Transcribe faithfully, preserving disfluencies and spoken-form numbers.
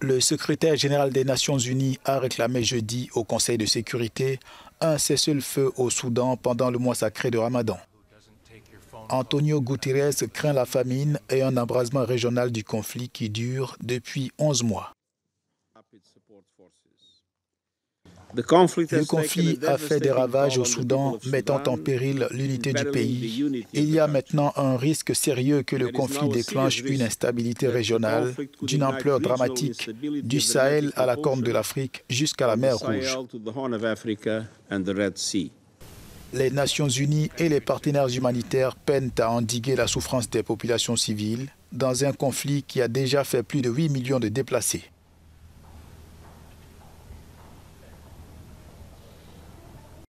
Le secrétaire général des Nations Unies a réclamé jeudi au Conseil de sécurité un cessez-le-feu au Soudan pendant le mois sacré de Ramadan. Antonio Guterres craint la famine et un embrasement régional du conflit qui dure depuis onze mois. Le conflit a fait des ravages au Soudan, mettant en péril l'unité du pays. Il y a maintenant un risque sérieux que le conflit déclenche une instabilité régionale d'une ampleur dramatique, du Sahel à la Corne de l'Afrique jusqu'à la mer Rouge. Les Nations Unies et les partenaires humanitaires peinent à endiguer la souffrance des populations civiles dans un conflit qui a déjà fait plus de huit millions de déplacés.